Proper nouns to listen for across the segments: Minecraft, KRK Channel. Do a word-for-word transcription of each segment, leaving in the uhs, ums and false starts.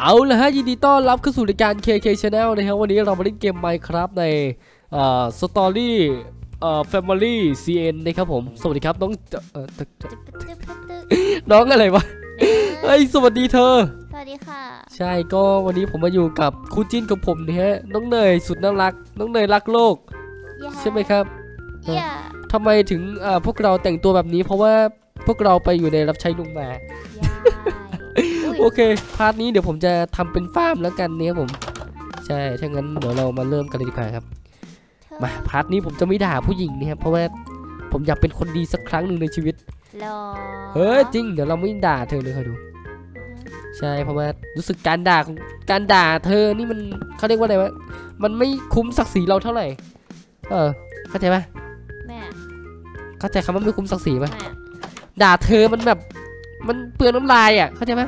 เอาละฮะยินดีต้อนรับเข้าสู่รายการ เค เค Channel นะครับวันนี้เรามาเล่นเกม Minecraft ในสตอรี่แฟมิลี่ ซี เอ็น นะครับผมสวัสดีครับน้องน้องอะไรวะเฮ้ยสวัสดีเธอสวัสดีค่ะใช่ก็วันนี้ผมมาอยู่กับคู่จิ้นกับผมนะฮะน้องเนยสุดน่ารักน้องเนยรักโลกใช่ไหมครับทำไมถึงพวกเราแต่งตัวแบบนี้เพราะว่าพวกเราไปอยู่ในรับใช้ลุงมาโอเคพาร์ทนี้เดี๋ยวผมจะทำเป็นฟาร์มแล้วกันเนี่ยผมใช่ถ้างั้นเดี๋ยวเรามาเริ่มกันเลยดีกว่าครับมาพาร์ทนี้ผมจะไม่ด่าผู้หญิงนะครับเพราะว่าผมอยากเป็นคนดีสักครั้งหนึ่งในชีวิตเฮ้ยจริงเดี๋ยวเราไม่ด่าเธอเลยค่ะดูใช่เพราะว่ารู้สึกการด่าของการด่าเธอนี่มันเขาเรียกว่าอะไรวะมันไม่คุ้มศักดิ์ศรีเราเท่าไหร่เออเข้าใจไหมแม่เข้าใจคำว่าไม่คุ้มศักดิ์ศรีไหมด่าเธอมันแบบมันเปลืองน้ำลายอ่ะเข้าใจไหม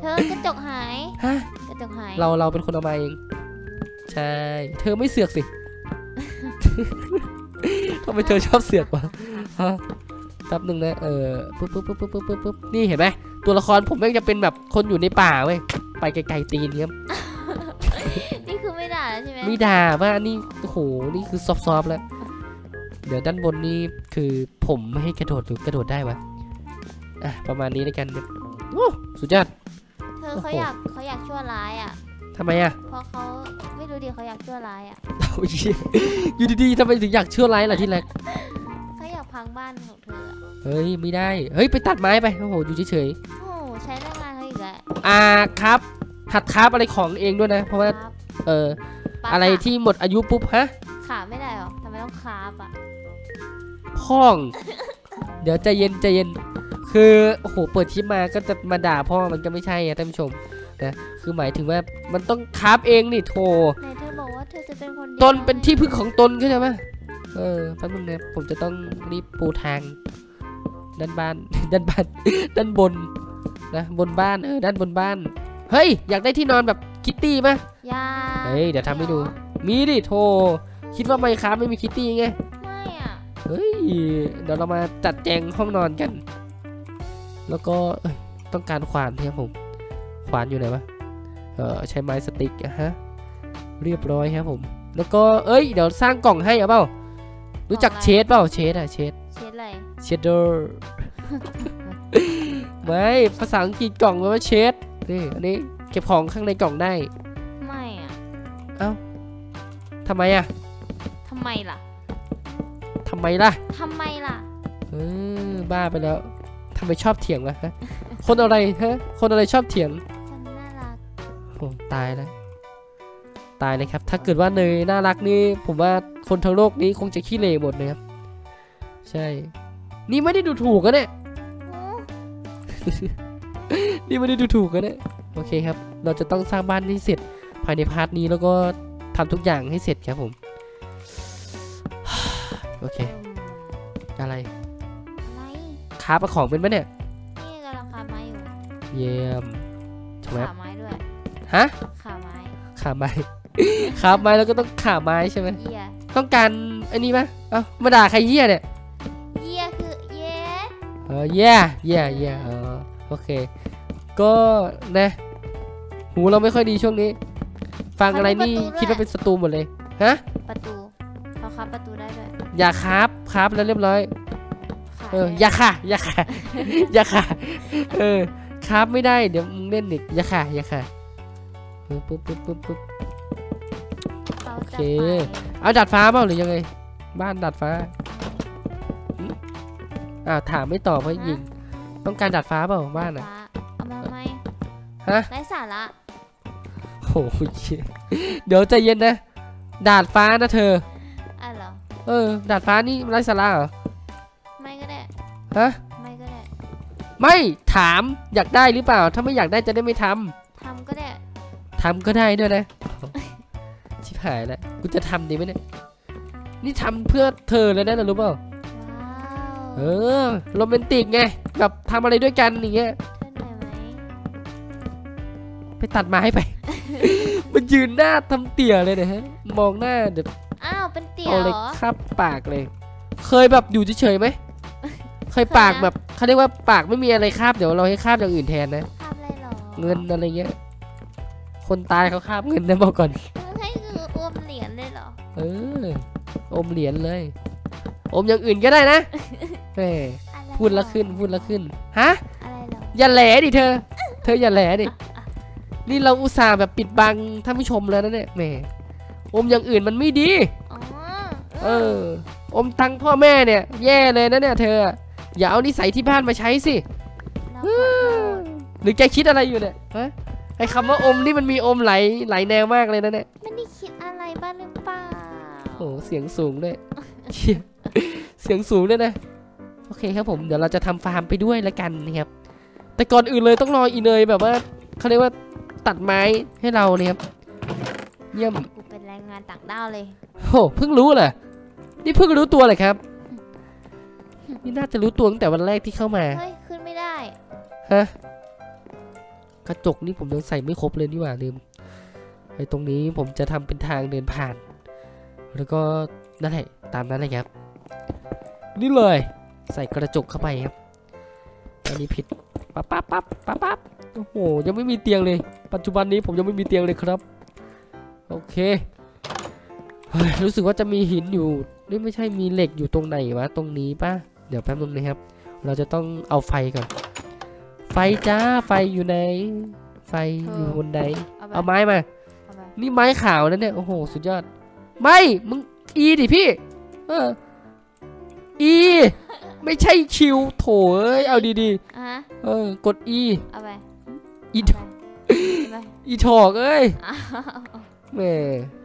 เธอกระจกหายฮะกระจกหายเราเราเป็นคนเอามาเองใช่เธอไม่เสือกสิทำไมเธอชอบเสือกวะฮะแป๊บนึงนะเออปุ๊บปุ๊บปุ๊บปุ๊บปุ๊บปุ๊บนี่เห็นไหมตัวละครผมแม่งจะเป็นแบบคนอยู่ในป่าเว้ยไปไกลๆตีนเนี้ยนี่คือไม่ด่าใช่ไหมไม่ด่าว่านี่โอ้โหนี่คือซอฟต์ๆแล้วเดี๋ยวด้านบนนี่คือผมไม่ให้กระโดดหรือกระโดดได้วะอ่ะประมาณนี้แล้วกันสุดยอดเธอเขาอยากเขาอยากชั่วร้ายอ่ะทำไมอ่ะเพราะเขาไม่รู้ดีเขาอยากชั่วร้ายอ่ะอยู่ดีๆทำไมถึงอยากชั่วร้ายล่ะที่แรกเขาอยากพังบ้านของเธอเฮ้ยไม่ได้เฮ้ยไปตัดไม้ไปโอ้โหอยู่เฉยๆโอ้ใช้แรงงานเขาอีกแล้วอ่าครับหัดครับอะไรของเองด้วยนะเพราะว่าเอออะไรที่หมดอายุปุ๊บฮะขาไม่ได้หรอทำไมต้องคาบอ่ะพ่องเดี๋ยวใจเย็นใจเย็นคือโอ้โหเปิดคลิปมาก็จะมาด่าพ่อมันก็ไม่ใช่นะท่านผู้ชมนะคือหมายถึงว่ามันต้องคราฟเองนี่โธ่ไหนเธอบอกว่าเธอจะเป็นคนตนเป็นที่พึ่งของตนก็ใช่ไหมเออแป๊บนึงนะผมจะต้องรีบปูทางด้านบ้านด้านบ้านด้านบนนะบนบ้านเออด้านบนบ้านเฮ้ยอยากได้ที่นอนแบบคิตตี้ไหมอยากเฮ้ยเดี๋ยวทำให้ดูมีดิโธ่คิดว่าไมค์คราฟไม่มีคิตตี้ไงไม่อ่ะเฮ้ยเดี๋ยวเรามาจัดแจงห้องนอนกันแล้วก็ต้องการขวานครับผมขวานอยู่ไหนวะเออใช้ไม้สติ๊กอะฮะเรียบร้อยครับผมแล้วก็เอ้ยเดี๋ยวสร้างกล่องให้เอาเปล่ารู้จักเชดเปล่าเชดอะเชดเชดอะไรเชดเดอร์ไม่ภาษาอังกฤษกล่องมันว่าเชดนี่อันนี้เก็บของข้างในกล่องได้ไม่อะเอ้าทำไมอะทำไมล่ะทำไมล่ะทำไมล่ะเออบ้าไปแล้วทำไมชอบเถียงล่ะฮะคนอะไรฮะคนอะไรชอบเถียงฉันน่ารักโอ้ตายแล้วตายเลยครับถ้าเกิดว่าเนยน่ารักนี่ผมว่าคนทั้งโลกนี้คงจะขี้เละหมดนะครับใช่นี่ไม่ได้ดูถูกกันเนี่ยนี่ไม่ได้ดูถูกกันเนี่ยโอเคครับเราจะต้องสร้างบ้านให้เสร็จภายในพาร์ทนี้แล้วก็ทำทุกอย่างให้เสร็จครับผมโอเคอะไรคราฟของเป็นไหมเนี่ยนี่กำลังคราฟไม้อยู่เยี่ยมขาไม้ด้วยฮะขาไม้ขาไม้คราฟไม้แล้วก็ต้องขาไม้ใช่ไหมเยี่ยต้องการอันนี้ไหมเอ้ามาด่าใครเยี่ยเนี่ยเยี่ยคือเย่เออเย่เย่เย่เออโอเคก็นะหูเราไม่ค่อยดีช่วงนี้ฟังอะไรนี่คิดว่าเป็นศัตรูหมดเลยฮะประตูเขาคราฟประตูได้ด้วยอย่าคราฟคราฟแล้วเรียบร้อยเอออย่าค่ะอย่าค่ะอย่าค่ะเออครับไม่ได้เดี๋ยวมึงเล่นอีกอย่าค่ะอย่าค่ะปุ๊บปุ๊บปุ๊บปุ๊บโอเคเอาดัดฟ้าเปล่าหรือยังไงบ้านดัดฟ้าอ้าวถามไม่ตอบเพราะยิงต้องการดัดฟ้าเปล่าบ้านอ่ะเอามาทำไมฮะไร้สาระโอ้ยเดี๋ยวใจเย็นนะดัดฟ้านะเธออ้าวเหรอเออดัดฟ้านี่ไร้สาระเหรอฮะไม่ก็ได้ไม่ถามอยากได้หรือเปล่าถ้าไม่อยากได้จะได้ไม่ทำทำก็ได้ทำก็ได้ด้วยนะชิบหายแล้วกูจะทำดีไหมเนี่ยนี่ทำเพื่อเธอเลยนะรู้เปล่าเออโรแมนติกไงแบบทำอะไรด้วยกันอย่างเงี้ยไปตัดไม้ไปมันยืนหน้าทำเตี่ยเลยนะฮะมองหน้าเดี๋ยวอ้าวเป็นเตี่ยเหรอครับปากเลยเคยแบบอยู่เฉยๆไหมเคยปากแบบเขาเรียกว่าปากไม่มีอะไรคาบเดี๋ยวเราให้คาบอย่างอื่นแทนนะคาบ เงินอะไรเงี้ยคนตายเขาคาบเงินได้บอกก่อนให้คืออมเหรียญเลยเหรอเอออมเหรียญเลยอมอย่างอื่นก็ได้นะเฮ้พูดละขึ้นพูดละขึ้นฮะอย่าแหล่ดิเธอเธออย่าแหล่ดินี่เราอุตส่าห์แบบปิดบังท่านผู้ชมแล้วนะเนี่ยแหมอมอย่างอื่นมันไม่ดีเอออมทั้งพ่อแม่เนี่ยแย่เลยนะเนี่ยเธออย่าเอานิสัยที่บ้านมาใช้สิหรือแกคิดอะไรอยู่เนี่ยฮะไอ้คำว่าอมนี่มันมีอมไหลไหลแนวมากเลยนะเนี่ยไม่ได้คิดอะไรบ้างหรือเปล่าโอ้เสียงสูงด้วยเสียงสูงด้วยนะโอเคครับผมเดี๋ยวเราจะทำฟาร์มไปด้วยละกันนะครับแต่ก่อนอื่นเลยต้องรออีเนยแบบว่าเขาเรียกว่าตัดไม้ให้เราเนี่ยครับเยี่ยมกูเป็นแรงงานต่างด้าวเลยโอ้เพิ่งรู้เลยนี่เพิ่งรู้ตัวเลยครับนี่น่าจะรู้ตัวตั้งแต่วันแรกที่เข้ามาเฮ้ยขึ้นไม่ได้ฮะกระจกนี่ผมยังใส่ไม่ครบเลยนี่หว่าลืมไอ้ตรงนี้ผมจะทำเป็นทางเดินผ่านแล้วก็นั่นแหละตามนั้นเลยครับนี่เลยใส่กระจกเข้าไปครับอันนี้ผิดปั๊บปั๊บปั๊บปั๊บปั๊บโอ้โหยังไม่มีเตียงเลยปัจจุบันนี้ผมยังไม่มีเตียงเลยครับโอเครู้สึกว่าจะมีหินอยู่นี่ไม่ใช่มีเหล็กอยู่ตรงไหนวะตรงนี้ป่ะเดี๋ยวแป๊บนึงนะครับเราจะต้องเอาไฟก่อนไฟจ้าไฟอยู่ไหนไฟอยู่บนไหนเอาไม้มานี่ไม้ขาวนั่นเนี่ยโอ้โหสุดยอดไม่มึงอีดิพี่เอออีไม่ใช่คิวโถเอ้ยเอาดีๆเออกดอีเอาไปอีถอกอีถอกเอ้ยแม่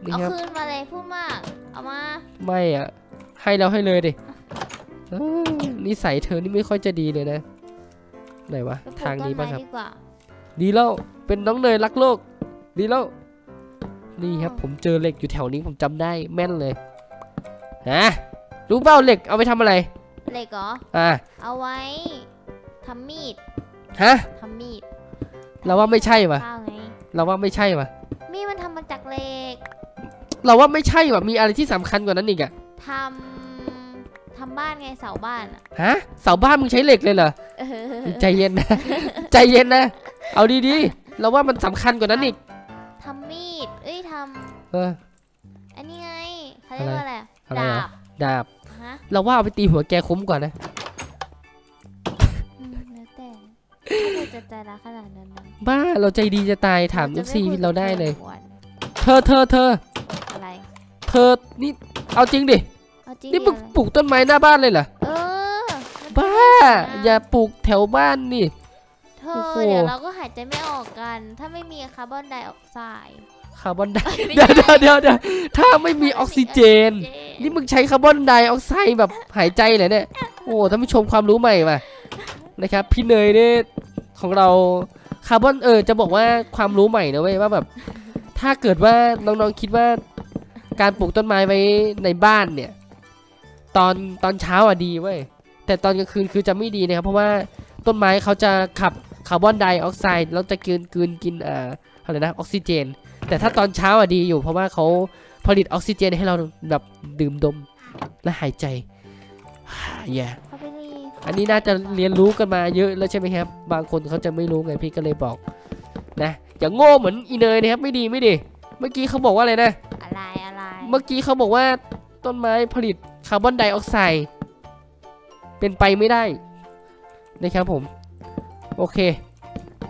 เอาคืนมาเลยพูดมากเอามาไม่อ่ะให้เราให้เลยดินิสัยเธอนี่ไม่ค่อยจะดีเลยนะไหนวะทางนี้ป่ะครับดีแล้วเป็นน้องเนยรักโลกดีแล้วนี่ครับผมเจอเหล็กอยู่แถวนี้ผมจำได้แม่นเลยฮะรู้เปล่าเหล็กเอาไปทำอะไรเหล็กเหรออ่าเอาไว้ทำมีดฮะทำมีดเราว่าไม่ใช่วะเราว่าไม่ใช่วะมีดมันทำมาจากเหล็กเราว่าไม่ใช่วะมีอะไรที่สำคัญกว่านั้นอีกอะทำทำบ้านไงเสาบ้านฮะเสาบ้านมึงใช้เหล็กเลยเหรอใจเย็นนะใจเย็นนะเอาดีๆเราว่ามันสำคัญกว่านั้นอีกทำมีดเอ้ยทำเอออันนี้ไงเขาเรียกว่าอะไรดาบดาบเราว่าเอาไปตีหัวแกคุ้มกว่านะแต่ใจร้ายขนาดนั้นบ้าเราใจดีจะตายถามเอฟซีเราได้เลยเธอเธอเธออะไรเธอนี่เอาจริงดินี่มึงปลูกต้นไม้หน้าบ้านเลยเหรอเออบ้าอย่าปลูกแถวบ้านนี่เธอเดี๋ยวเราก็หายใจไม่ออกกันถ้าไม่มีคาร์บอนไดออกไซด์คาร์บอนไดเดี๋ยวเดี๋ยวเดี๋ยวถ้าไม่มีออกซิเจนนี่มึงใช้คาร์บอนไดออกไซด์แบบหายใจเลยเนี่ยโอ้ท่านผู้ชมความรู้ใหม่มานะครับพี่เนยเนี่ยของเราคาร์บอนเออจะบอกว่าความรู้ใหม่นะเว้ยว่าแบบถ้าเกิดว่าน้องๆคิดว่าการปลูกต้นไม้ไว้ในบ้านเนี่ยตอนตอนเช้าอ่ะดีเว้ยแต่ตอนกลางคืนคือจะไม่ดีนะครับเพราะว่าต้นไม้เขาจะขับคาร์บอนไดออกไซด์แล้วจะกินกินกินอ่าอะไรนะออกซิเจนแต่ถ้าตอนเช้าอ่ะดีอยู่เพราะว่าเขาผลิตออกซิเจนให้เราแบบดื่มดมและหายใจแย่อันนี้น่าจะเรียนรู้กันมาเยอะแล้วใช่ไหมครับบางคนเขาจะไม่รู้ไงพี่ก็เลยบอกนะอย่างโง่เหมือนอีเนยนะครับไม่ดีไม่ดีเมื่อกี้เขาบอกว่าอะไรนะอะไรอะไรเมื่อกี้เขาบอกว่าต้นไม้ผลิตคาร์บอนไดออกไซด์เป็นไปไม่ได้นะครับผมโอเค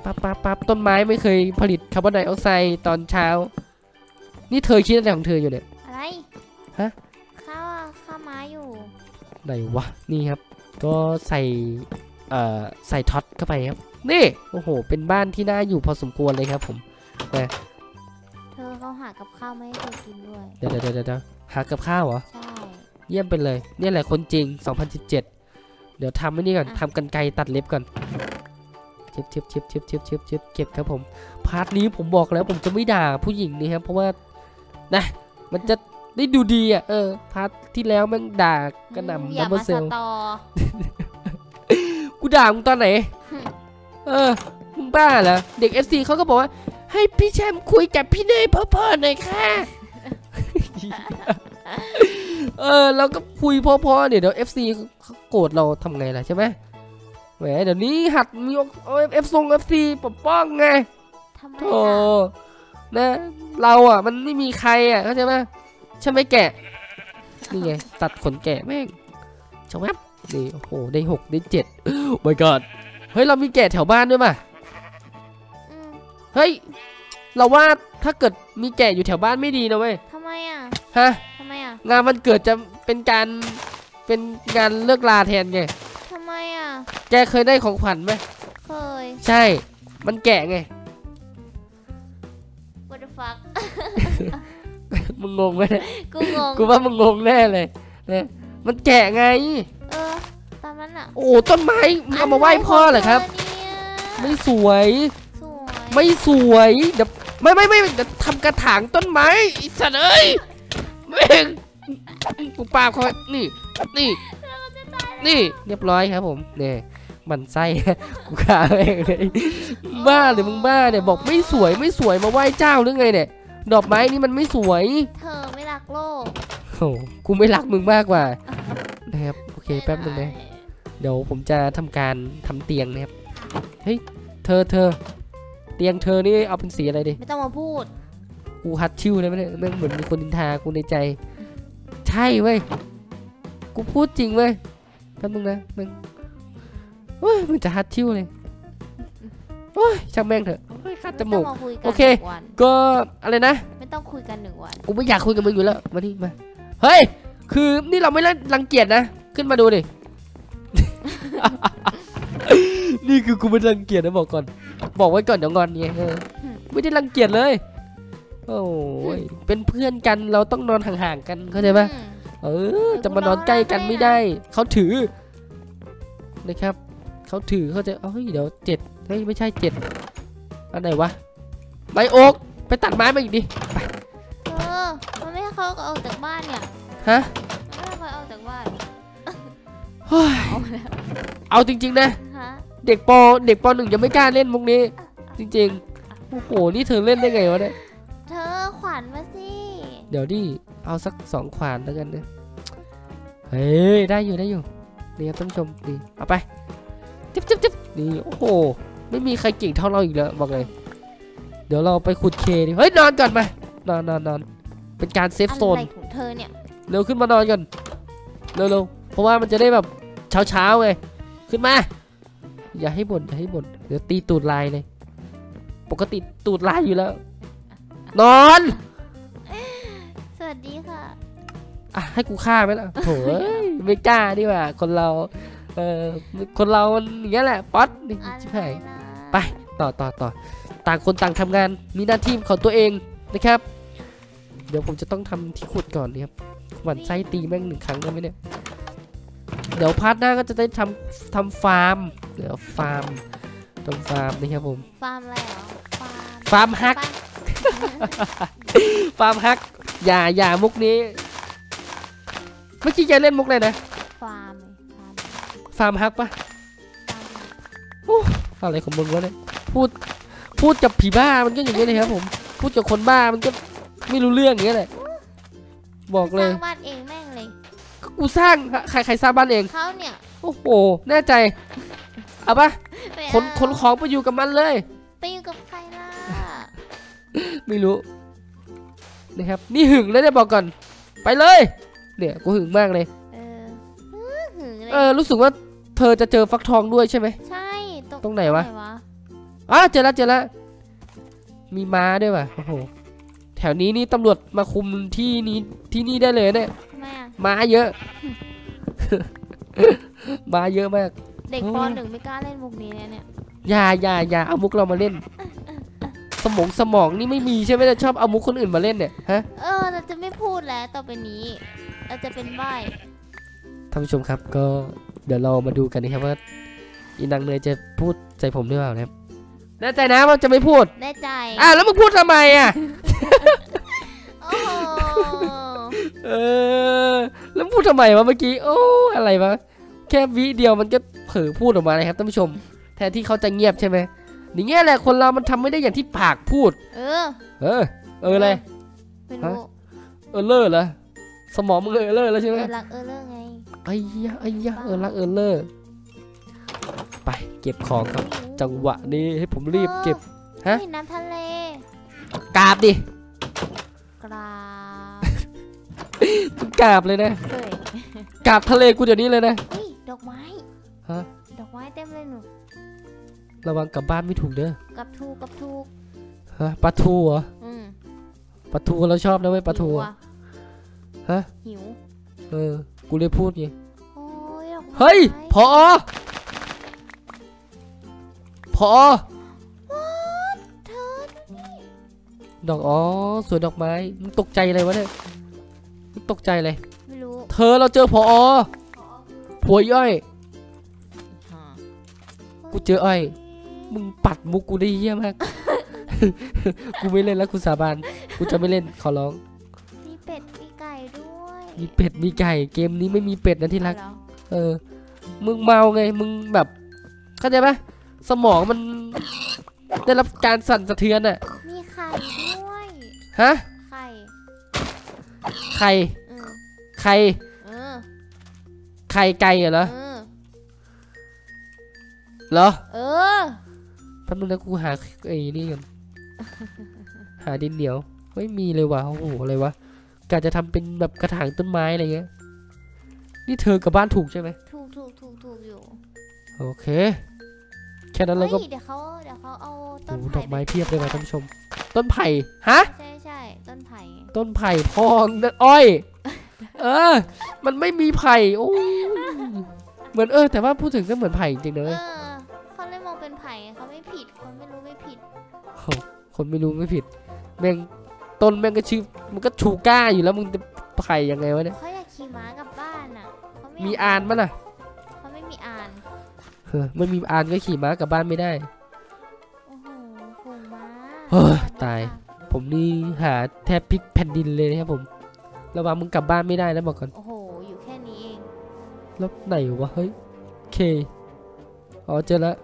ปั๊บปั๊บปั๊บต้นไม้ไม่เคยผลิตคาร์บอนไดออกไซด์ตอนเช้านี่เธอคิดอะไรของเธออยู่เนี่ยอะไรฮะข้าข้าไม้อยู่ไหนวะนี่ครับก็ใส่เอ่อใส่ท็อตเข้าไปครับนี่โอ้โหเป็นบ้านที่น่าอยู่พอสมควรเลยครับผมนะเธอเขาหากับข้าวไม่ให้เธอกินด้วยเดี๋ยวเดี๋ยวเดี๋ยวหากับข้าวเหรอใช่เยี่ยมไปเลยนี่แหละคนจริงสองพันสิบเจ็ดเดี๋ยวทำไอ้นี่ก่อนทำกันไกลตัดเล็บก่อนเจ็บเจ็บเจ็บเจ็บเจ็บเจ็บเจ็บเก็บครับผมพาร์ทนี้ผมบอกแล้วผมจะไม่ด่าผู้หญิงนี่ครับเพราะว่านะมันจะได้ดูดีอ่ะเออพาร์ทที่แล้วมันด่ากระหน่ำดับเบิลเซลกูด่ามึงตอนไหนเออมึงบ้าเหรอเด็ก เอฟ ซี เขาก็บอกว่าให้พี่แชมป์คุยกับพี่เนยเพ้อๆหน่อยค่ะเออเราก็คุยเพ้อๆเดี๋ยว เอฟ ซี เขาโกรธเราทำไงล่ะใช่ไหม แหมเดี๋ยวนี้หัดมีโอเอฟซงเอฟซีปกป้องไงโธ่นะเราอ่ะมันไม่มีใครอ่ะเข้าใจไหมฉันไม่แกะนี่ไงตัดขนแกะแม่งชงแอปนี่โอ้โหได้หกได้เจ็ดโอ้ยเกิดเฮ้ยเรามีแกะแถวบ้านด้วยป่ะเฮ้ยเราว่าถ้าเกิดมีแกะอยู่แถวบ้านไม่ดีนะเว้ยทำไมอ่ะฮะทำไมอ่ะงานมันเกิดจะเป็นการเป็นงานเลิกลาแทนไงทำไมอ่ะแกเคยได้ของขวัญไหมเคยใช่มันแกะไง What the fuck มึงงงไหมกูงงกูว่ามึงงงแน่เลยเนี่ยมันแกะไงเออตอนนั้นอ่ะโอ้ต้นไม้เอามาไหว้พ่อเหรอครับไม่สวยไม่สวยเดี๋ยวไม่ไม่ไม่เดี๋ยวทำกระถางต้นไม้ไอ้สัตว์เอ้ยแม่งกูปาเขานี่นี่นี่เรียบร้อยครับผมเนี่ยมันไส้กูขาเองเลยบ้าหรือมึงบ้าเนี่ยบอกไม่สวยไม่สวยมาไหว้เจ้าหรือไงเนี่ยดอกไม้นี่มันไม่สวยเธอไม่รักโลกโอ้กูไม่รักมึงมากกว่านะครับโอเคแป๊บนึงนะเดี๋ยวผมจะทำการทำเตียงนะครับเฮ้ยเธอเธอเตียงเธอนี่เอาเป็นสีอะไรดิไม่ต้องมาพูดกูฮัดชิวเลยไม่ได้แม่งเหมือนมีคนนินทากูในใจใช่เว้ยกูพูดจริงเว้ยแป๊บนึงนะมึงโอ้ยมันจะฮัดชิวเลยโอ้ยช่างแม่งเถอะคัดจมูกโอเคก็อะไรนะไม่ต้องคุยกันหนึ่งวันกูไม่อยากคุยกับมึงอยู่แล้วมาที่มาเฮ้ยคือนี่เราไม่ได้รังเกียจนะขึ้นมาดูดิ นี่คือกูไม่รังเกียจนะบอกก่อนบอกไว้ก่อนเดี๋ยวงอนไงไม่ได้รังเกียจเลยโอ้ยเป็นเพื่อนกันเราต้องนอนห่างๆกันเข้าใจปะเออจะมานอนใกล้กันไม่ได้เขาถือนะครับเขาถือเขาจะเอ้ยเดี๋ยวเจ็ดเฮ้ยไม่ใช่เจ็ดอะไรวะใบโอ๊กไปตัดไม้มาอีกดิเออมันไม่ให้เขาออกจากบ้านเนี่ยฮะไม่ให้เขาออกจากบ้านเอาจริงๆนะเด็กปเด็กปหนึ่งยังไม่กล้าเล่นมุกนี้จริงๆโอ้โหนี่เธอเล่นได้ไงวะเนี่ยเธอขวานมาสิเดี๋ยวดิเอาสักสองขวานแล้วกันนะเฮ้ยได้อยู่ได้อยู่นี่ครับท่านผู้ชมนี่เอาไปจิ๊บจิ๊บจิ๊บนี่โอ้โหไม่มีใครเก่งเท่าเราอีกแล้วบอกเลยเดี๋ยวเราไปขุดเคดิเฮ้ยนอนก่อนไปนอนนอนนอนเป็นการเซฟโซนอะไรของเธอเนี่ยเร็วขึ้นมานอนก่อนเร็วๆเพราะว่ามันจะได้แบบเช้าเช้าไงขึ้นมาอย่าให้บ่นอย่าให้บ่นเดี๋ยวตีตูดลายเลยปกติตูดลายอยู่แล้วนอนสวัสดีค่ะอ่ะให้กูฆ่าไหมล่ะโหไม่กล้าดีกว่าคนเราเออคนเราอย่างเงี้ยแหละป๊อตชิบหายไปต่อต่อต่อต่างคนต่างทำงานมีหน้าที่ของตัวเองนะครับเดี๋ยวผมจะต้องทำที่ขุดก่อนนะครับหวั่นไส้ตีแม่งหนึ่งครั้งได้ไหมเนี่ยเดี๋ยวพาร์ทหน้าก็จะได้ทำทำฟาร์มเดี๋ยวฟาร์มทำฟาร์มนะครับผมฟาร์มอะไรหรอฟาร์มฮักฟาร์มฮักอย่าอย่ามุกนี้เมื่อกี้แกเล่นมุกอะไรนะฟาร์มฟาร์มฮักปะโอ้อะไรของมึงวะเนี่ยพูดพูดกับผีบ้ามันก็อย่างนี้เลยครับผมพูดกับคนบ้ามันก็ไม่รู้เรื่องอย่างเงี้ยแหละบอกเลยสร้างบ้านเองแม่งเลยกูสร้างใครใครสร้างบ้านเองเขาเนี่ยโอ้โหแน่ใจเอาปะขนขนของไปอยู่กับมันเลยไปอยู่กับใครล่ะไม่รู้นะครับนี่หึงแล้วเนี่ยบอกก่อนไปเลยเนี่ยกูหึงมากเลยเออรู้สึกว่าเธอจะเจอฟักทองด้วยใช่ไหมใช่ตรงไหนวะอ๋อเจอแล้วเจอแล้วมีม้าด้วยว่ะโอ้โหแถวนี้นี่ตำรวจมาคุมที่นี้ที่นี่ได้เลยเนี่ยม้าเยอะม้าเยอะมากเด็กป.หนึ่งไม่กล้าเล่นมุกนี้เนี่ยอย่าอย่าอย่าเอามุกเรามาเล่นสมองสมองนี่ไม่มีใช่ไหมเราชอบเอามุกคนอื่นมาเล่นเนี่ยฮะเออเราจะไม่พูดแล้วต่อไปนี้เราจะเป็นใบ้ท่านผู้ชมครับก็เดี๋ยวเรามาดูกันนะครับว่าอีนางเนยจะพูดใจผมหรือเปล่านะครับแน่ใจนะว่าจะไม่พูดแน่ใจอ่ะแล้วมึงพูดทำไมอ่ะโอ้เออแล้วพูดทำไมวะเมื่อกี้โอ้อะไรวะแค่วิเดียวมันก็เผลอพูดออกมาเลยครับท่านผู้ชมแทนที่เขาจะเงียบใช่ไหมอย่างเงี้ยแหละคนเรามันทำไม่ได้อย่างที่ปากพูดเออเออเอออะไรเออเออเลอะเหรอสมองมึงเออเลอะแล้วใช่ไหมรักเออเลอะไงไอ้ยะไอ้ยะเออรักเออเลอร์ไป เก็บของครับจังหวะนี้ให้ผมรีบเก็บฮะน้ำทะเลกราบดิกราบกราบเลยนะกราบทะเลกูเดี๋ยวนี้เลยนะดอกไม้ฮะดอกไม้เต็มเลยหนูระวังกลับบ้านไม่ถูกเด้อกลับถูกกลับถูกฮะปลาทูเหรออืมปลาทูเราชอบนะเว้ยปลาทูฮะหิวเออกูเลยพูดไงเฮ้ยพอพอดอกอ๋อสวยดอกไม้มึงตกใจอะไรวะเนี่ยมึงตกใจอะไรไม่รู้เธอเราเจอพอผัวย่อยกูเจออ้อยมึงปัดมุกกูได้เยี่ยมากกูไม่เล่นแล้วกูสาบานกูจะไม่เล่นขอร้องมีเป็ดมีไก่ด้วยมีเป็ดมีไก่เกมนี้ไม่มีเป็ดนะที่รักเออมึงเมาไงมึงแบบเข้าใจไหมสมองมันได้รับการสั่นสะเทือนอ่ะมีไข่ด้วยฮะไข่ไข่ไข่ไข่ไก่เหรอเหรอเออแป๊บนึงนะกูหาไอ้นี่กันหาดินเหนียวไม่มีเลยว่ะโอ้โหอะไรวะกะจะทำเป็นแบบกระถางต้นไม้อะไรเงี้ยนี่เธอกับบ้านถูกใช่ไหมถูกถูกถูกถูกอยู่โอเคแค่นั้นเราก็เดี๋ยวเขาเดี๋ยวเขาเอาต้นไผ่ดอกไม้เพียบเลยมาท่านผู้ชมต้นไผ่ฮะใช่ใช่ต้นไผ่ต้นไผ่พองนั่นอ้อยเออมันไม่มีไผ่โอ้เหมือนเออแต่ว่าพูดถึงก็เหมือนไผ่จริงเลยเขาเลยมองเป็นไผ่เขาไม่ผิดคนไม่รู้ไม่ผิดคนไม่รู้ไม่ผิดแม่งต้นแม่งก็ชื่อมันก็ชูก้าอยู่แล้วมึงจะไผ่ยังไงวะเนี่ยเขาอยากขี่ม้ากับบ้านอ่ะมีอานมั้ยล่ะเขาไม่มีอานเฮ้ยไม่มีอานก็ขี่ม้ากับบ้านไม่ได้โอ้โหฝูงม้าเฮ้ยตายผมนี่หาแทบพลิกแผ่นดินเลยนะครับผมระวังมึงกลับบ้านไม่ได้นะบอกก่อนโอ้โหอยู่แค่นี้เองแล้วไหนวะเฮ้ยเคอ๋อเจอแล้ว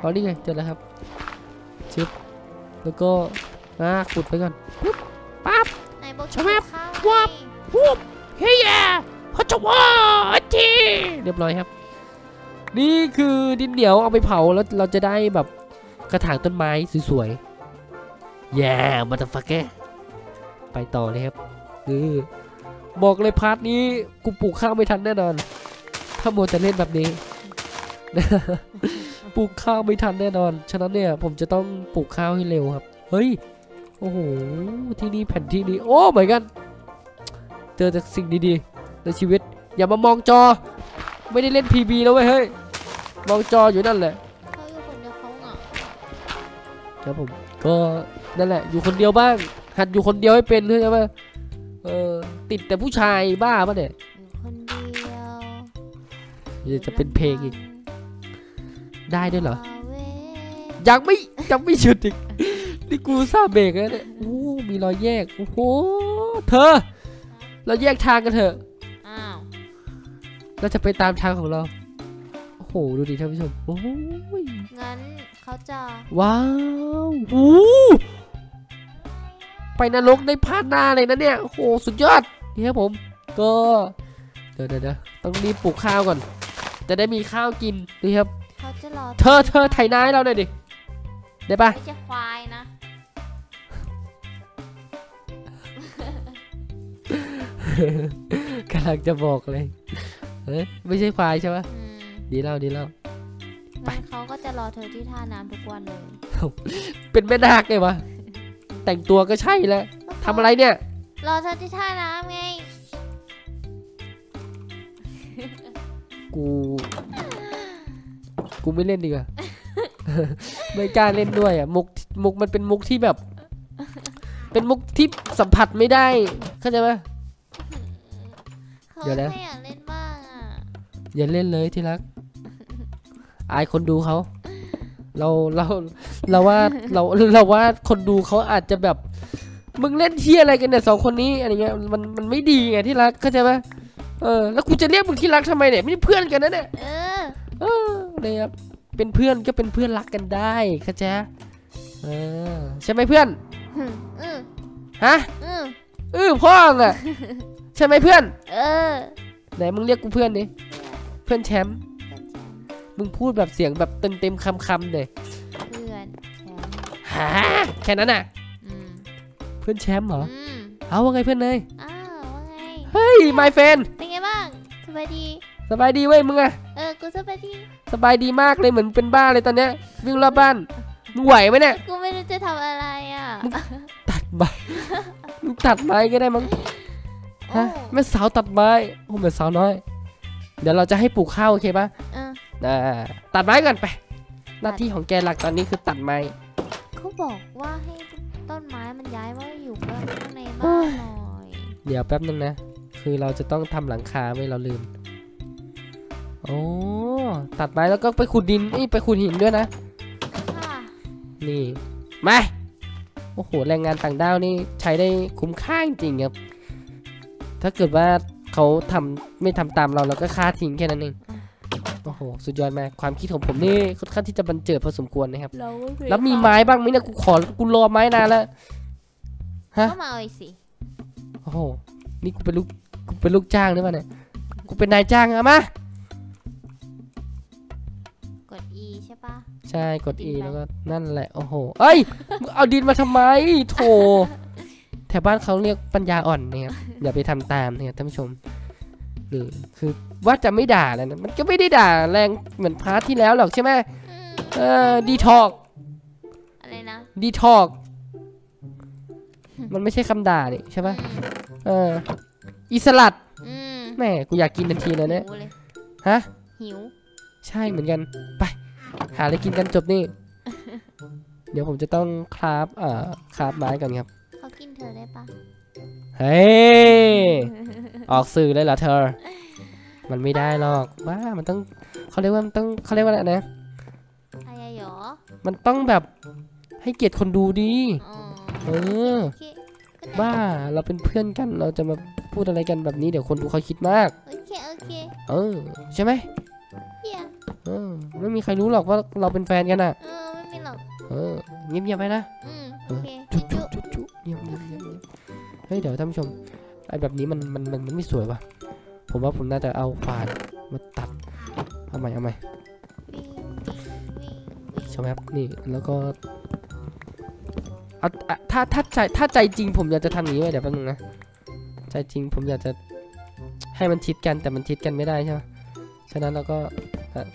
อ๋อนี่ไงเจอแล้วครับชิปแล้วก็อ่ะขุดไปก่อนปุ๊บปั๊บใช่ไหมวับวุบเฮียเขาจะว่าทีเรียบร้อยครับนี่คือดินเหนียวเอาไปเผาแล้วเราจะได้แบบกระถางต้นไม้สวยๆแย่มาตั้งฟักแกไปต่อเลยครับคือบอกเลยพาร์ทนี้กูปลูกข้าวไม่ทันแน่นอนถ้าโมจะเล่นแบบนี้ปลูกข้าวไม่ทันแน่นอนฉะนั้นเนี่ยผมจะต้องปลูกข้าวให้เร็วครับเฮ้ยโอ้โหที่นี่แผ่นที่นี้โอ้เหมือนกันเจอแต่สิ่งดีๆในชีวิตอย่ามามองจอไม่ได้เล่น พี บี แล้วเว้ยเฮ้ยมองจออยู่นั่นแหละเขาอยู่คนเดียวเขาเหงาครับผมก็นั่นแหละอยู่คนเดียวบ้างหัดอยู่คนเดียวให้เป็นเข้าใจไหมเออติดแต่ผู้ชายบ้าป่ะเนี่ยคนเดียวจะจะเป็นเพลงอีกได้ด้วยเหรอยังไม่ยังไม่หยุดอีกนี่กูซาเบกแล้วเนี่ยโอ้มีรอยแยกโอ้โหเธอเราแยกทางกันเถอะเราจะไปตามทางของเราโอ้โหดูดิท่านผู้ชมโอ้ยงั้นเขาจะว้าวโอ้ไปนรกได้พาดหน้าเลยนะเนี่ยโอ้โหสุดยอดนี่ครับผมก็เดี๋ยวเดี๋ยวต้องรีบปลูกข้าวก่อนจะได้มีข้าวกินนี่ครับเขาจะรอเธอเธอไถนาให้เราหน่อยดิได้ปะจะควายนะกำลังจะบอกเลยเฮ้ยไม่ใช่ควายใช่ไหมดีเล่าดีเล่าไปเขาก็จะรอเธอที่ท่าน้ำทุกวันเลยเป็นแม่นาคไงวะแต่งตัวก็ใช่แหละทำอะไรเนี่ยรอเธอที่ท่าน้ำไงกูกูไม่เล่นดีกว่าไม่กล้าเล่นด้วยอ่ะมุกมุกมันเป็นมุกที่แบบเป็นมุกที่สัมผัสไม่ได้เข้าใจไหมเดี๋ยวแล้วอย่าเล่นเลยที่รักอายคนดูเขาเราเราเราว่าเราเราว่าคนดูเขาอาจจะแบบมึงเล่นเที่ยอะไรกันเนี่ยสองคนนี้อะไรเงี้ยมันมันไม่ดีไงที่รักเข้าใจไหมเออแล้วกูจะเรียกมึงที่รักทำไมเนี่ยไม่ใช่เพื่อนกันนะเนี่ยเออเออเลยครับเป็นเพื่อนก็เป็นเพื่อนรักกันได้เข้าใจเออใช่ไหมเพื่อนอือฮะอืออือพ่อน่ะใช่ไหมเพื่อนเออไหนมึงเรียกกูเพื่อนดิเพื่อนแชมป์ มึงพูดแบบเสียงแบบเต็มเต็มคำคำเลยเพื่อนแชมป์แค่นั้นอ่ะเพื่อนแชมป์เหรอเอาว่าไงเพื่อนเลยอ้าวว่าไงเฮ้ยไมค์เฟนเป็นไงบ้างสบายดีสบายดีเว้ยมึงอะเออกูสบายดีสบายดีมากเลยเหมือนเป็นบ้าเลยตอนเนี้ยวิ่งรอบบ้านมึงไหวไหมเนี่ยกูไม่รู้จะทำอะไรอ่ะตัดใบมึงตัดไม้ก็ได้มั้งฮะแม่สาวตัดไม้โอ้แม่สาวน้อยเดี๋ยวเราจะให้ปลูกข้าวโอเคปะอ่าตัดไม้ก่อนไปหน้าที่ของแกหลักตอนนี้คือตัดไม้เขาบอกว่าให้ต้นไม้มันย้ายว่าอยู่ข้างในบ้านหน่อยเดี๋ยวแป๊บนึงนะคือเราจะต้องทำหลังคาไม่เราลืมโอ้ตัดไม้แล้วก็ไปขุดดินนี่ไปขุดหินด้วยนะนี่มาโอ้โหแรงงานต่างด้าวนี่ใช้ได้คุ้มค่าจริงครับถ้าเกิดว่าเขาทำไม่ทำตามเราเราก็ฆ่าทิ้งแค่นั้นเองโอ้โหสุดยอดมากความคิดของผมนี่ค่อนข้างที่จะบันเจิดพอสมควรนะครับแล้วมีไม้บ้างไหมเนี่ยกูขอกูรอไม้นานแล้วฮะมาเอาสิโอ้โหนี่กูเป็นลูกกูเป็นลูกจ้างหรือเปล่าเนี่ยกูเป็นนายจ้างอะมากด E ใช่ปะใช่กด E แล้วก็นั่นแหละโอ้โหเอ้ยเอาดินมาทำไมโถแถวบ้านเขาเรียกปัญญาอ่อนนะครับอย่าไปทำตามนะครับท่านผู้ชมคือว่าจะไม่ด่าแล้วนะมันก็ไม่ได้ด่าแรงเหมือนพาร์ทที่แล้วหรอกใช่ไหมเออดีทอกอะไรนะดีทอกมันไม่ใช่คำด่าเนี่ยใช่ปะเอออิสลัดแม่กูอยากกินทันทีเลยเนี่ยฮะหิวใช่เหมือนกันไปหาอะไรกินกันจบนี่เดี๋ยวผมจะต้องคราฟเอ่อคราฟไม้ก่อนครับเขากินเธอได้ปะเฮ้ออกสื่อเลยเหรอเธอมันไม่ได้หรอกว่ามันต้องเขาเรียกว่ามันต้องเขาเรียกว่าอะไรนะอะไรหรอมันต้องแบบให้เกียรติคนดูดีเออบ้าเราเป็นเพื่อนกันเราจะมาพูดอะไรกันแบบนี้เดี๋ยวคนดูเขาคิดมากโอเคโอเคเออใช่ไหมเออไม่มีใครรู้หรอกว่าเราเป็นแฟนกันอ่ะเออไม่มีหรอกเออเงียบๆไปนะจุ๊บจุ๊บจุ๊บเงียบเงียบเงียบเฮ้ยเดี๋ยวท่านผู้ชมไอ้แบบนี้มันมันมันมันไม่สวยว่ะผมว่าผมน่าจะเอาฝาดมาตัดเอาใหม่เอาใหม่ใช่ไหมครับนี่แล้วก็เอาถ้าถ้าใจถ้าใจจริงผมอยากจะทำอย่างนี้ไว้เดี๋ยวแป๊บนึงนะใจจริงผมอยากจะให้มันชิดกันแต่มันชิดกันไม่ได้ใช่ไหมฉะนั้นเราก็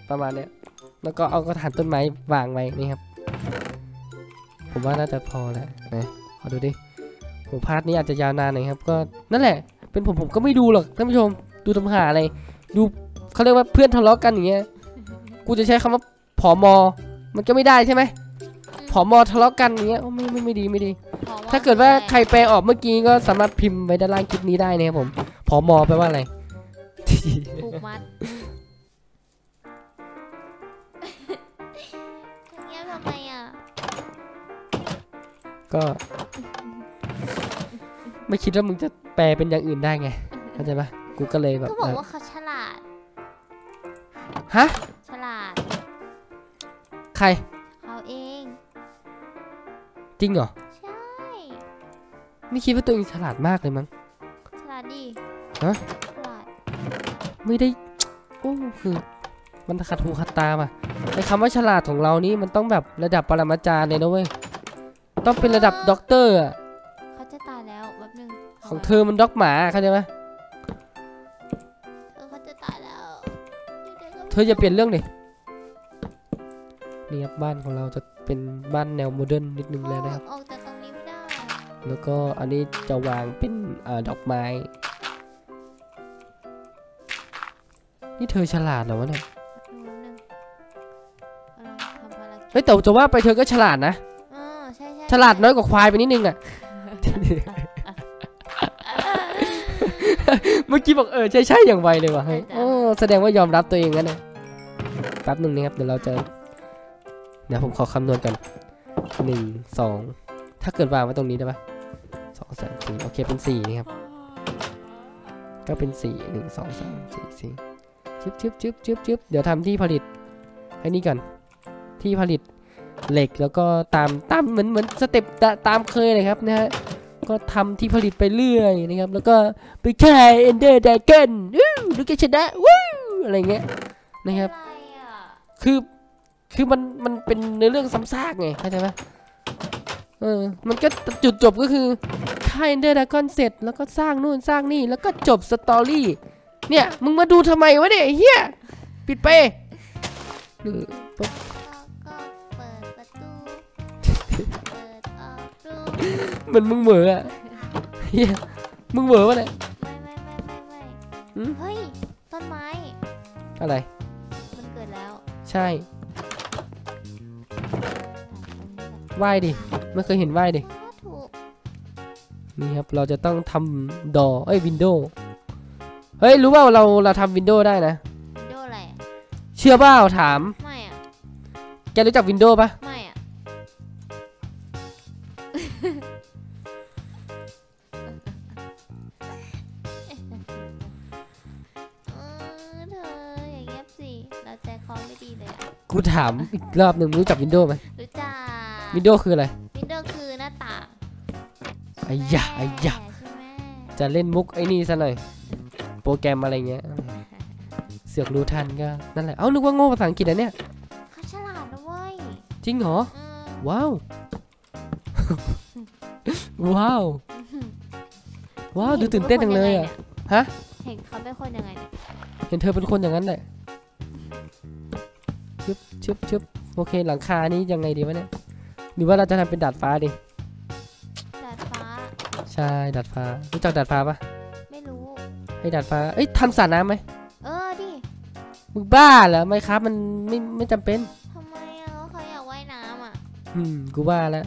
ประมาณเนี้ยแล้วก็เอากระถางต้นไม้วางไว้นี่ครับผมว่าน่าจะพอแล้วนะขอดูดิผมพาร์ทนี้อาจจะยาวนานหน่อยครับก็นั่นแหละเป็นผมผมก็ไม่ดูหรอกท่านผู้ชมดูทำหาอะไรดูเขาเรียกว่าเพื่อนทะเลาะกันอย่างเงี้ยกูจะใช้คำว่าผอมอมันก็ไม่ได้ใช่ไหมผอมอทะเลาะกันอย่างเงี้ยไม่ไม่ไม่ดีไม่ดีถ้าเกิดว่าใครแปลออกเมื่อกี้ก็สามารถพิมพ์ไว้ด้านล่างคลิปนี้ได้นะครับผมผอมอแปลว่าอะไรผูกมัดเงี้ยทำไมอ่ะก็ไม่คิดว่ามึงจะแปลเป็นอย่างอื่นได้ไงเข้าใจปะกูก็เลยแบบก็บอกว่าเขาฉลาดฮะฉลาดใครเขาเองจริงเหรอใช่ไม่คิดว่าตัวเองฉลาดมากเลยมั้งฉลาดดีฮะฉลาดไม่ได้โอ้คือมันขัดหูขัดตาป่ะไอ้คำว่าฉลาดของเรานี่มันต้องแบบระดับปรมาจารย์เลยนะเว้ยต้องเป็นระดับด็อกเตอร์อะของเธอมันด็อกหมาเข้าใจไหมเขาจะตายแล้วเธอจะเปลี่ยนเรื่องดินี่ครับบ้านของเราจะเป็นบ้านแนวโมเดิร์นนิดนึงแล้วนะครับออกจากตรงนี้ไม่ได้แล้วก็อันนี้จะวางเป็นดอกไม้นี่เธอฉลาดเหรอวะเนี่ยเฮ้ยแต่จะว่าไปเธอก็ฉลาดนะฉลาดน้อยกว่าควายไปนิดนึงอ่ะเมื่อกี้บอกเออใช่ใช่อย่างไวเลยว่ะโอ้แสดงว่ายอมรับตัวเองงั้นนะแป๊บหนึ่งนะครับเดี๋ยวเราจะเดี๋ยวผมขอคำนวณกันหนึ่งสองถ้าเกิดวางไว้ตรงนี้ได้ปะสองสามสี่โอเคเป็นสี่นี่ครับก็เป็นสี่หนึ่งสองสามสี่สี่ชึบชึบชึบชึบชึบเดี๋ยวทำที่ผลิตไอ้นี่ก่อนที่ผลิตเหล็กแล้วก็ตามตามเหมือนเหมือนสเต็ปตามเคยเลยครับนะฮะก็ทำที่ผลิตไปเรื่อยนะครับแล้วก็ไปแข่งเอนเดอร์ไดเกนดูแกชนะวู้อะไรเงี้ยนะครับ คือคือมันมันเป็นเนื้อเรื่องซ้ำซากไงเข้าใจไหมเออมันก็จุดจบก็คือฆ่าเอนเดอร์ดากอนเสร็จแล้วก็สร้างนู่นสร้างนี่แล้วก็จบสตอรี่เนี่ยมึงมาดูทำไมวะเนี่ยเฮียปิดไปหรือก็เปิดประตูเปิดออกรูเหมือนมึงเหม่ออะเฮียมึงเหม่อวะเนี่ยไม่ไม่ไม่ไม่เฮ้ยต้นไม้อะไรมันเกิดแล้วใช่ว่ายดิไม่เคยเห็นว่ายดินี่ครับเราจะต้องทำดอเอ้ยวินโดว์เฮ้ยรู้เปล่าเราเราทำวินโดว์ได้นะวินโดว์อะไรเชื่อเปล่าถามไม่อะแกรู้จักวินโดว์ปะไม่อะเออเธออย่างเงียบสิเราใจคอไม่ดีเลยอะกูถามอีกรอบหนึ่งรู้จักวินโดว์ไหมรู้จักวินโดว์คืออะไรวินโดว์คือหน้าต่างไอ้ยะไอ้ยะจะเล่นมุกไอ้นี่ซะหน่อยโปรแกรมอะไรเงี้ยเสือกรู้ทันก็นั่นแหละเอ้านึกว่าโง่ภาษาอังกฤษนะเนี่ยเขาฉลาดนะเว้ยจริงเหรอว้าวว้าวว้าวดูตื่นเต้นจังเลยอ่ะฮะเห็นเขาเป็นคนยังไงเนี่ยเห็นเธอเป็นคนอย่างนั้นแหละชึบชึบชึบโอเคหลังคานี้ยังไงดีวะเนี่ยหรือว่าเราจะทำเป็นดาดฟ้าดิใช่ดัดฟ้ารู้จักดัดฟ้าปะไม่รู้ให้ดัดฟ้าเอ้ยทำสระน้ำไหมเออดิมึงบ้าเหรอไม่ครับมันไม่ไม่จำเป็นทำไมอ่ะเขาอยากว่ายน้ำอ่ะอืมกูบ้าแล้ว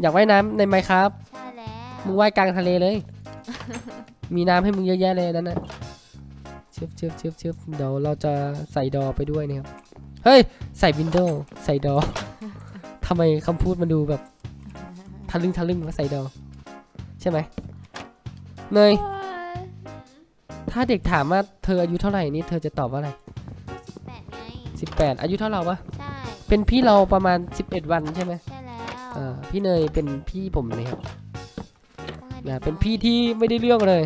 อยากว่ายน้ำในไมค์ครับใช่แล้วมึงว่ายกลางทะเลเลยมีน้ำให้มึงเยอะแยะเลยนั่นนะเชือบเชือบเชือบเชือบเดี๋ยวเราจะใส่ดอไปด้วยเนี่ยครับเฮ้ยใส่วินโดว์ใส่ดอทำไมคำพูดมันดูแบบทะลึ่งทะลึ่งมาใส่ดอใช่ไหมเนยถ้าเด็กถามว่าเธออายุเท่าไหร่นี่เธอจะตอบว่าอะไรสิบแปดไงสิบแปดอายุเท่าเราปะใช่เป็นพี่เราประมาณสิบเอ็ดวันใช่ไหมใช่แล้วพี่เนยเป็นพี่ผมนะครับนะเป็นพี่ที่ไม่ได้เรื่องเลย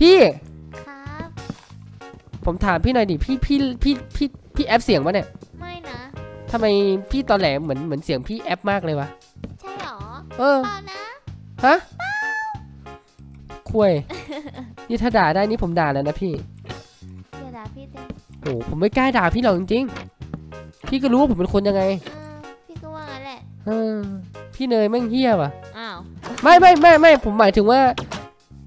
พี่ครับผมถามพี่หน่อยดิพี่พี่พี่พี่พี่แอปเสียงปะเนี่ยไม่นะทำไมพี่ตอนแหลมเหมือนเหมือนเสียงพี่แอปมากเลยวะใช่หรอเออฮะคุยนี่ถ้าด่าได้นี่ผมด่าแล้วนะพี่อย่าด่าพี่เต้โอ้ผมไม่กล้าด่าพี่หรอกจริงๆพี่ก็รู้ว่าผมเป็นคนยังไงพี่ก็ว่างั้นแหละเออพี่เนยแม่งเหี้ยว่ะอ้าวไม่ไม่ไม่ไม่ผมหมายถึงว่า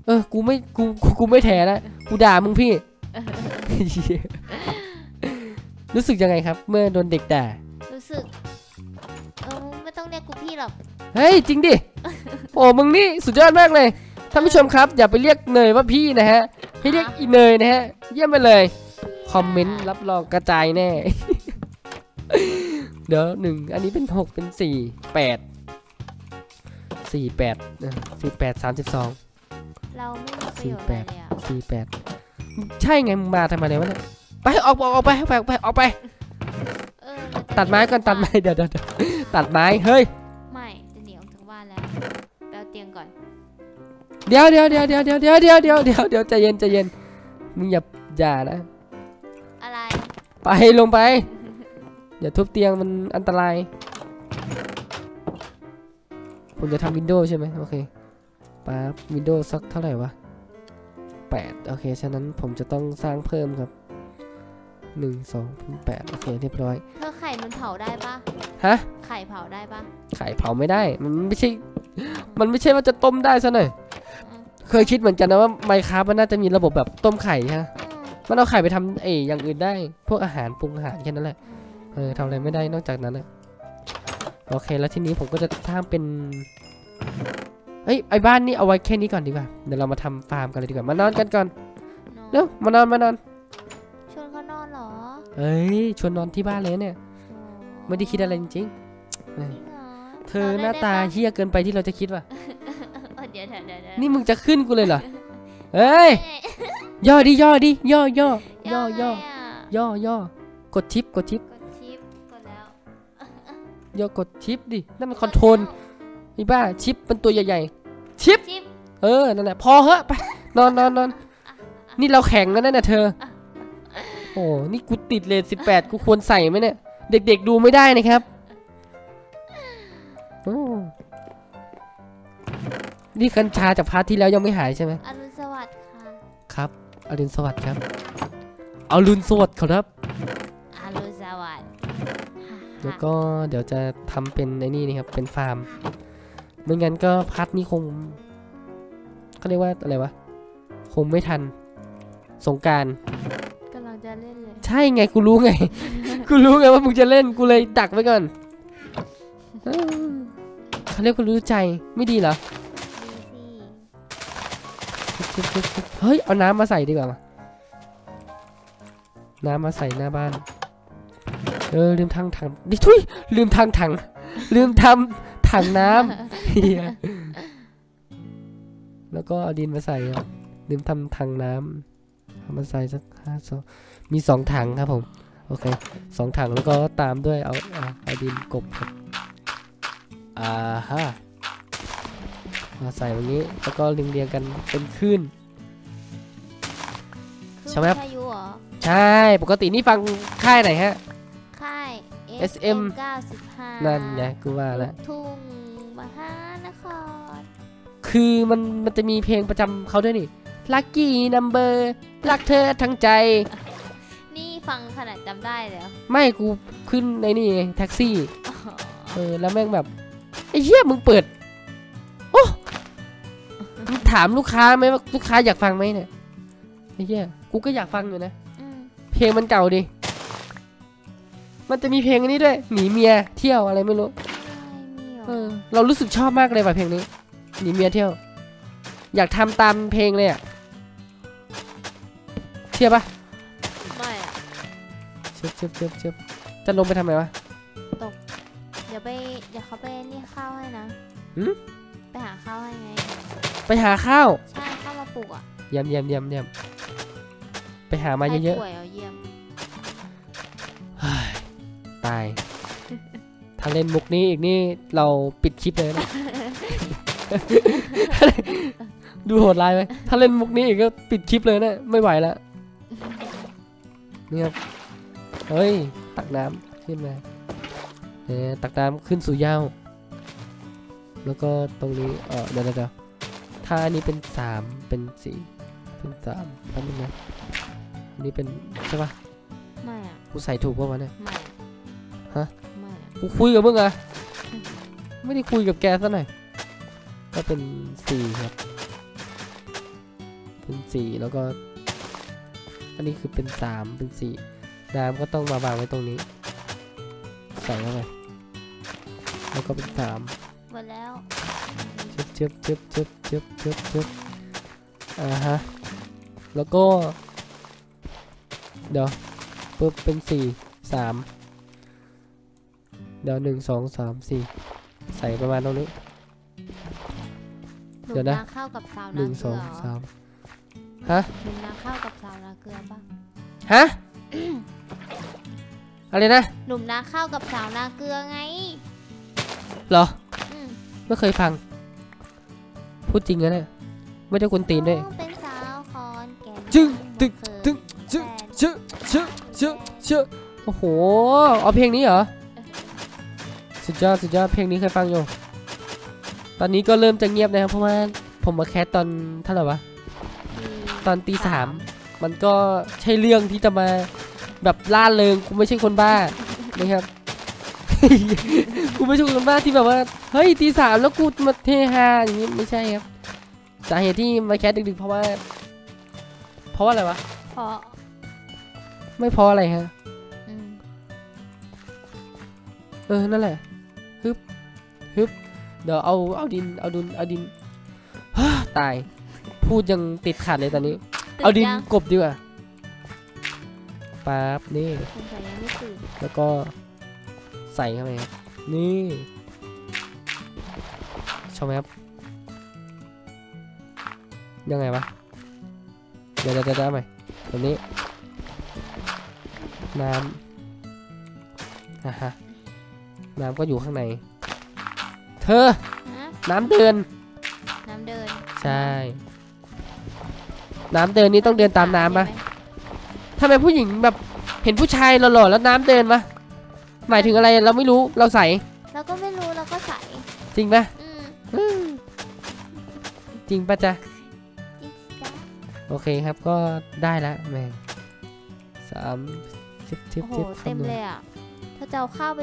เออกูไม่กูกูไม่แถแล้วกูด่ามึงพี่รู้สึกยังไงครับเมื่อโดนเด็กด่ารู้สึกเออไม่ต้องเรียกกูพี่หรอกเฮ้ยจริงดิโอ้มึงนี่สุดยอดมากเลยท่านผู้ชมครับอย่าไปเรียกเนยว่าพี่นะฮะให้เรียกอีเนยนะฮะเยี่ยมไปเลยคอมเมนต์รับรองกระจายแน่เดี๋ยวหนึ่งอันนี้เป็นหกเป็นสี่ แปด สี่ แปด สามสิบสองเราไม่มีประโยชน์เลยอ่ะสี่ แปดใช่ไงมึงมาทำไมวะเนี่ยไปออกออกไปออกไปออกไปตัดไม้ก่อนตัดไม้เดี๋ยวๆตัดไม้เฮ้ยเดี๋ยวเดี๋ยวเดี๋ยวเดี๋ยวเดี๋ยวเดี๋ยวเดี๋ยวเดี๋ยวเดี๋ยวเดี๋ยวใจเย็นใจเย็นมึงอย่าอย่านะอะไรไปลงไปอย่าทุบเตียงมันอันตรายผมจะทำวินโดว์ใช่ไหมโอเคป๊าบวินโดว์สักเท่าไหร่วะแปดโอเคฉะนั้นผมจะต้องสร้างเพิ่มครับหนึ่งสองแปดโอเคเรียบร้อยเธอไข่มันเผาได้ปะฮะไข่เผาได้ปะไข่เผาไม่ได้มันไม่ใช่มันไม่ใช่ว่าจะต้มได้ซะหน่อยเคยคิดเหมือนกันนะว่า Minecraft มันน่าจะมีระบบแบบต้มไข่ฮะมันเอาไข่ไปทำเอ๋อย่างอื่นได้พวกอาหารปรุงอาหารแค่นั้นแหละเออทำอะไรไม่ได้นอกจากนั้นนะโอเคแล้วทีนี้ผมก็จะทำเป็นเฮ้ยไอ้บ้านนี่เอาไว้แค่นี้ก่อนดีกว่าเดี๋ยวเรามาทำฟาร์มกันเลยดีกว่ามานอนกันก่อนเร็วมานอนมานอนชวนเขานอนหรอเอ้ยชวนนอนที่บ้านเลยเนี่ยไม่ได้คิดอะไรจริงๆเธอหน้าตาเหี้ยเกินไปที่เราจะคิดว่ะนี่มึงจะขึ้นกูเลยเหรอเอ้ยย่อดิย่อดิย่อย่อย่อย่อย่อย่อกดทิปกดทิปกดทิปกดแล้วย่อกดทิปดินั่นมันคอนโทรลนี่บ้าทิปเป็นตัวใหญ่ๆทิปเออนั่นแหละพอเหอะไปนอนนอนนอนนี่เราแข็งแล้วนั่นน่ะเธอ โอ้นี่กูติดเลทสิบแปดกูควรใส่ไหมเนี่ยเด็กๆดูไม่ได้นะครับนี่กัญชาจากพาร์ทที่แล้วยังไม่หายใช่ไหมอรุณสวัสดิ์ค่ะครับอรุณสวัสดิ์ครับอรุณสวัสดิ์ครับอรุณสวัสดิ์แล้วก็เดี๋ยวจะทำเป็นไอ้นี่นะครับเป็นฟาร์มไม่งั้นก็พาร์ทนี้คงเขาเรียกว่าอะไรวะคงไม่ทันสงกรานต์กำลังจะเล่นเลยใช่ไงกูรู้ไง กูรู้ไงว่ามึงจะเล่นกูเลยดักไว้ก่อนเขาเรียกว่ารู้ใจไม่ดีเหรอเฮ้ยเอาน้ำมาใส่ดีกว่าน้ำมาใส่หน้าบ้านเออลืมทางถังดิทุยลืมทางถังลืมทำถังน้ำแล้วก็เอาดินมาใส่ลืมทำถังน้ำทำมาใส่สักห้าสองมีสองถังครับผมโอเคสองถังแล้วก็ตามด้วยเอาเอาดินกบครับอ่าฮะมาใส่แบบนี้แล้วก็เรียงๆกันเป็นคลื่นใช่ไหมครับใช่ปกตินี่ฟังค่ายไหนฮะค่าย เอส เอ็ม เก้าสิบห้านั่นไงกูว่าละทุ่งมหานครคือมันมันจะมีเพลงประจำเขาด้วยนี่ Lucky Number รักเธอทั้งใจนี่ฟังขนาดจำได้แล้วไม่กูขึ้นในนี่แท็กซี่เออแล้วแม่งแบบไอ้เหี้ยมึงเปิดโอ้ถามลูกค้าไหมว่าลูกค้าอยากฟังไหมเนี่ยไอ้เหี้ยกูก็อยากฟังอยู่นะเพลงมันเก่าดิมันจะมีเพลงนี้ด้วยหนีเมียเที่ยวอะไรไม่รู้เออเรารู้สึกชอบมากเลยว่ะเพลงนี้หนีเมียเที่ยวอยากทำตามเพลงเลยอ่ะเชื่อปะไม่อ่ะเจ็บเจ็บเจ็บเจ็บจะลงไปทำไมวะตกเดี๋ยวไปเดี๋ยวเขาไปนี่ข้าวให้นะอืมไปหาข้าวให้ไงไปหาข้าวใช่ข้าวมาปลูกอ่ะเยี่ยมเยี่ยมเยี่ยมเยี่ยมไปหามาเยอะๆตายถ้าเล่นมุกนี้อีกนี่เราปิดคลิปเลยนะดูโหดร้ายไหมถ้าเล่นมุกนี้อีกก็ปิดคลิปเลยนะไม่ไหวแล้วนี่ครับเฮ้ยตักน้ำขึ้นมาเนี่ยตักน้ำขึ้นสู่ยาวแล้วก็ตรงนี้เออเดี๋ยวเดี๋ยวถ้าอันนี้เป็นสามเป็นสี่เป็นสามทำยังไงนี่เป็นใช่ปะไม่อะกูใส่ถูกป่ะวะเนี่ยไม่ฮะไม่กูคุยกับมึงอะไม่ได้คุยกับแกซะหน่อยก็เป็นสี่ครับเป็นสี่แล้วก็อันนี้คือเป็นสามเป็นสี่น้ำก็ต้องมาวางไว้ตรงนี้ใส่เข้าไปแล้วก็เป็นสามหมดแล้วเจ็บเจ็บเจ็บเจ็บเจ็บเจ็บอ่าฮะแล้วก็เดี๋ยวปุ๊บเป็นสี่สามเดี๋ยวหนึ่งสองสามสี่ใส่ประมาณตรงนี้เดี๋ยวนะเข้ากับซาวนาเกลือหนึ่งสองสามฮะหนึ่งน้ำเข้ากับซาวนาเกลือป่ะฮะ อะไรนะหนุ่มน้ำเข้ากับซาวนาเกลือไงเหรอไม่เคยฟังพูดจริงนะเนี่ยไม่ได้คนตีนด้วยเป็นสาวคอนแก่จึ๊งตึ๊กตึ๊กชึ๊ชึ๊ชึ๊ชึ๊ชึ๊โอ้โหเอาเพลงนี้เหรอสุดยอดสุดยอดเพลงนี้เคยฟังอยู่ตอนนี้ก็เริ่มจะเงียบนะครับเพราะว่าผมมาแคสตอนเท่าไหร่วะตอนตีสามมันก็ใช่เรื่องที่จะมาแบบล่าเริงกูไม่ใช่คนบ้านะครับกูไม่ใช่คนบ้าที่แบบว่าเฮ้ยตีสามแล้วกูมาเทฮาอย่างนี้ไม่ใช่ครับสาเหตุที่มาแคสดึกๆเพราะว่าเพราะว่าอะไรวะเพราะไม่พออะไรฮะเออนั่นแหละฮึบฮึบเดี๋ยวเอาเอาดินเอาดินเอาดินตายพูดยังติดขัดเลยตอนนี้เอาดินกบดีกว่าปั๊บนี่แล้วก็ใส่เข้าไปครับนี่ชอบไหมครับยังไงวะเดี๋ยวเดี๋ยวเดี๋ยวไหมตรงนี้น้ำนะฮะน้ำก็อยู่ข้างในเธอน้ำเดินน้ำเดินใช่น้ำเดินนี่ต้องเดินตามน้ำปะ ทำไมผู้หญิงแบบเห็นผู้ชายหล่อๆแล้วน้ำเดินวะหมายถึงอะไรเราไม่รู้เราใสเราก็ไม่รู้เราก็ใสจริงปะจริงปะจ๊ะโอเคครับก็ได้ละแมงสามสิบทิปทิปเต็มเลยอ่ะเธอจะเอาข้าวไป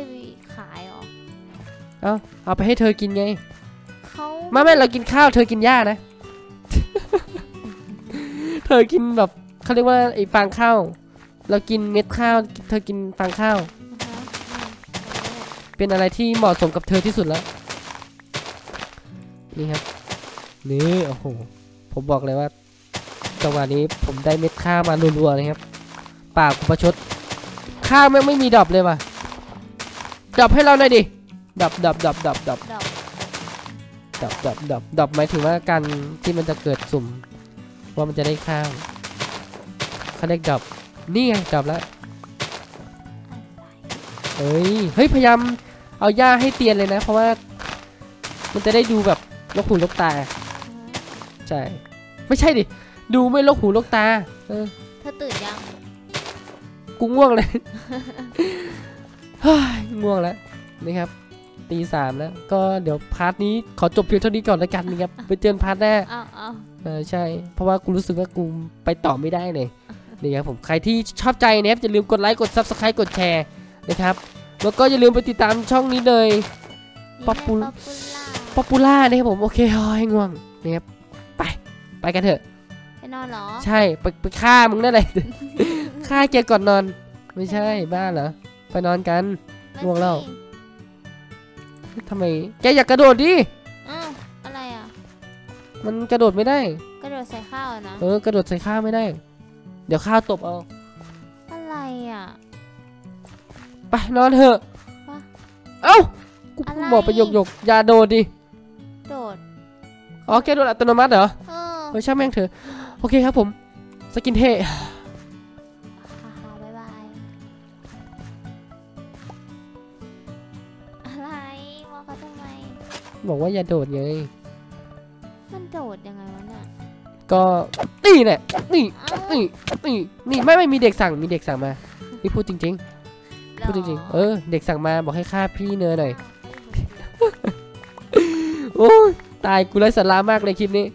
ขายหรอเอาเอาไปให้เธอกินไงเขาไม่ไม่เรากินข้าวเธอกินหญ้านะเธอกินแบบเขาเรียกว่าไอ้ฟางข้าวเรากินเม็ดข้าวเธอกินฟางข้าวเป็นอะไรที่เหมาะสมกับเธอที่สุดแล้วนี่ครับนี่โอ้โหผมบอกเลยว่าจังหวะนี้ผมได้เม็ดข้าวมารัวๆเลยครับปากประชดข้าวไม่ไม่มีดอบเลยว่ะดอบให้เราหน่อยดิดอบดอบดอบดอบดอบดอบดอบดอบดอบดอบหมายถึงว่าการที่มันจะเกิดสุ่มว่ามันจะได้ข้าวเขาเรียกดอบนี่ไงดอบแล้วเฮ้ยเฮ้ยพยายามเอาหญ้าให้เตียนเลยนะเพราะว่ามันจะได้ดูแบบลกหูลกตาใช่ไม่ใช่ดิดูไม่ลกหูลกตาเออเธอตื่นยังกูง่วงเลยง่วงแล้วนะครับตีสามแล้วก็เดี๋ยวพาร์ทนี้ขอจบเพียงเท่านี้ก่อนแล้วกันนะครับไปเจอพาร์ทหน้าเออใช่เพราะว่ากูรู้สึกว่ากูไปต่อไม่ได้เลยนี่ครับผมใครที่ชอบใจนะครับอย่าลืมกดไลค์กดซับสไครต์กดแชร์นะครับแล้วก็อย่าลืมไปติดตามช่องนี้เลยป๊อปปูล่าป๊อปปูล่านะครับผมโอเคฮอยง่วงนะครับไปไปกันเถอะไปนอนเหรอใช่ไปไปฆ่ามึงได้เลยฆ่าแกก่อนนอนไม่ใช่บ้าเหรอไปนอนกันง่วงแล้วทำไมแกอยากกระโดดดิอ้าวอะไรอ่ะมันกระโดดไม่ได้กระโดดใส่ข้าวนะเออกระโดดใส่ข้าวไม่ได้เดี๋ยวข้าวตบเอาอะไรอ่ะไปนอนเถอะเอ้ากูบอกไปหยกหยกอย่าโดดดิโดดอ๋อแกโดดอัตโนมัติเหรอเออช่างแม่งเถอะโอเคครับผมสกินเทบอกว่าอย่าโดดเลยมันโดดยังไงวะเนี่ยก็นี่แหละนี่นี่นี่นี่ไม่ไม่มีเด็กสั่งมีเด็กสั่งมาพี่พูดจริงๆพูดจริงๆเออเด็กสั่งมาบอกให้ฆ่าพี่เนยหน่อยโอ้ตายกูไร้สาระมากเลยคลิปนี้